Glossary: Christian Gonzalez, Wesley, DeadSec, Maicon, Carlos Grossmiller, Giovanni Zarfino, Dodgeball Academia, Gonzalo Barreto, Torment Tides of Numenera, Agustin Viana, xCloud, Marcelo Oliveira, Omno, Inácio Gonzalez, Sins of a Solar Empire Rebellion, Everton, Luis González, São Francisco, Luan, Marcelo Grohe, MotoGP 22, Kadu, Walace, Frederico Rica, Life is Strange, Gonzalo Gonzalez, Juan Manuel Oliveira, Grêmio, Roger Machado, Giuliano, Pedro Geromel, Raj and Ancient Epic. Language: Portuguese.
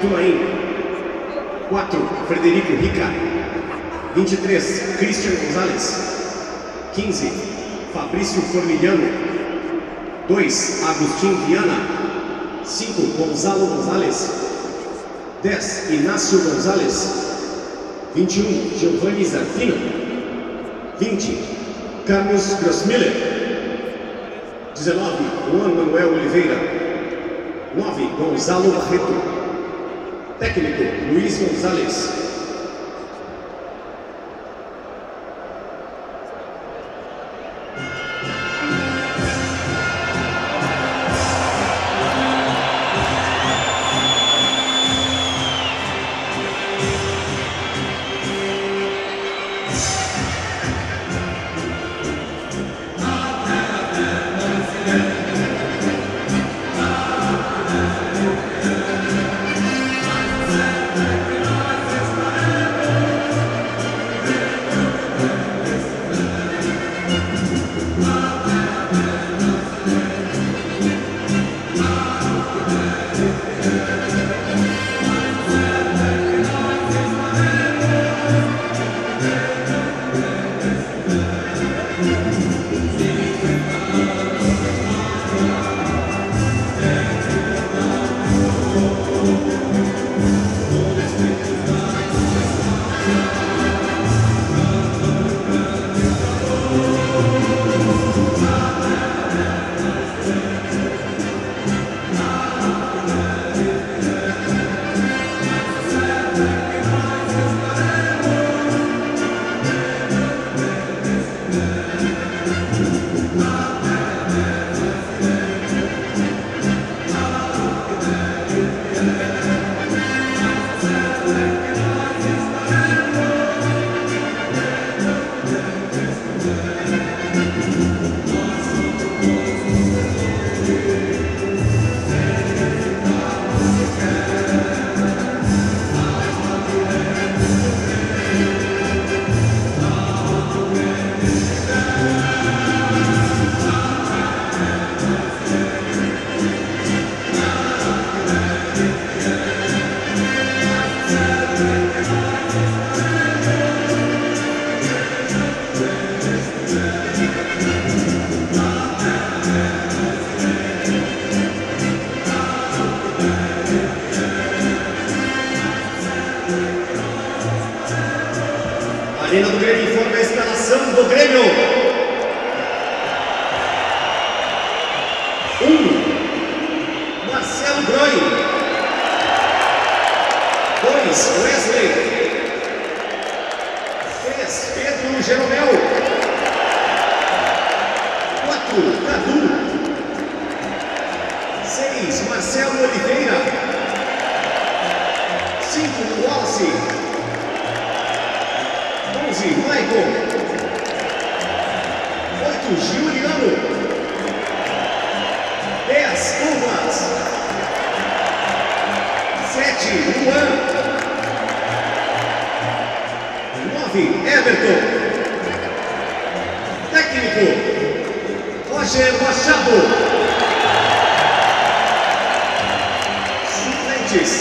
Tumaim. 4, Frederico Rica. 23, Christian Gonzalez. 15, Fabrício Formigliano. 2, Agustin Viana. 5, Gonzalo Gonzalez. 10, Inácio Gonzalez. 21, Giovanni Zarfino. 20, Carlos Grossmiller. 19, Juan Manuel Oliveira. 9, Gonzalo Barreto. Técnico, Luis González. Arena do Grêmio informa a escalação do Grêmio. 1, Marcelo Grohe. 2, Wesley. 3, Pedro Geromel. 4, Kadu. 6, Marcelo Oliveira. 5, Walace. 11, Maicon. 8, Giuliano. 10, Walace. 7, Luan. 9, Everton. Técnico, Roger Machado. Suplentes,